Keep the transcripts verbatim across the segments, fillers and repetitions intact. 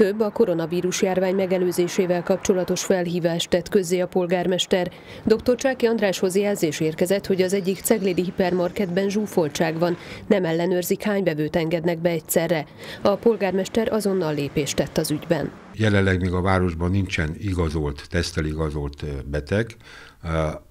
Több a koronavírus járvány megelőzésével kapcsolatos felhívást tett közzé a polgármester. doktor Csáky Andráshoz jelzés érkezett, hogy az egyik ceglédi hipermarketben zsúfoltság van, nem ellenőrzik, hány bevőt engednek be egyszerre. A polgármester azonnal lépést tett az ügyben. Jelenleg még a városban nincsen igazolt, teszttel igazolt beteg.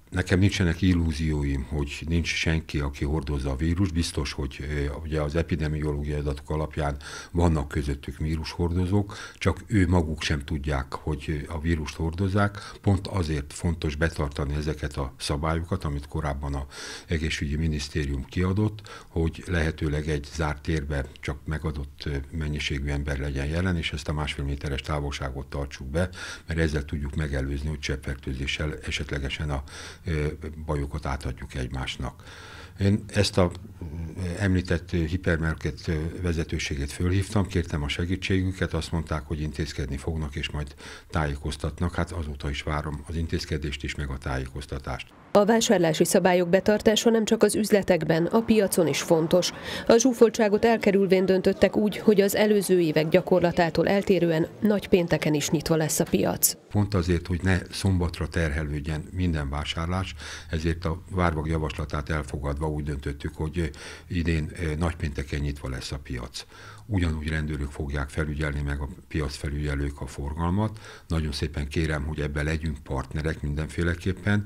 Nekem nincsenek illúzióim, hogy nincs senki, aki hordozza a vírust. Biztos, hogy ugye az epidemiológiai adatok alapján vannak közöttük vírushordozók, csak ő maguk sem tudják, hogy a vírust hordozzák. Pont azért fontos betartani ezeket a szabályokat, amit korábban az egészségügyi minisztérium kiadott, hogy lehetőleg egy zárt térben csak megadott mennyiségű ember legyen jelen, és ezt a másfél méteres távolságot tartsuk be, mert ezzel tudjuk megelőzni, hogy cseppfertőzéssel esetlegesen a bajokat átadjuk egymásnak. Én ezt a említett hipermarket vezetőségét fölhívtam, kértem a segítségüket, azt mondták, hogy intézkedni fognak, és majd tájékoztatnak. Hát azóta is várom az intézkedést is, meg a tájékoztatást. A vásárlási szabályok betartása nem csak az üzletekben, a piacon is fontos. A zsúfoltságot elkerülvén döntöttek úgy, hogy az előző évek gyakorlatától eltérően nagypénteken is nyitva lesz a piac. Pont azért, hogy ne szombatra terhelődjen minden vásárlás, ezért a várvag javaslatát elfogadva úgy döntöttük, hogy idén nagypénteken nyitva lesz a piac. Ugyanúgy rendőrök fogják felügyelni, meg a piacfelügyelők a forgalmat. Nagyon szépen kérem, hogy ebben legyünk partnerek mindenféleképpen,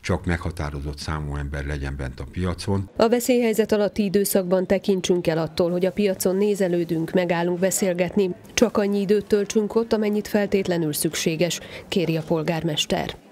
csak meghatározott számú ember legyen bent a piacon. A veszélyhelyzet alatti időszakban tekintsünk el attól, hogy a piacon nézelődünk, megállunk beszélgetni. Csak annyi időt töltsünk ott, amennyit feltétlenül szükséges, kéri a polgármester.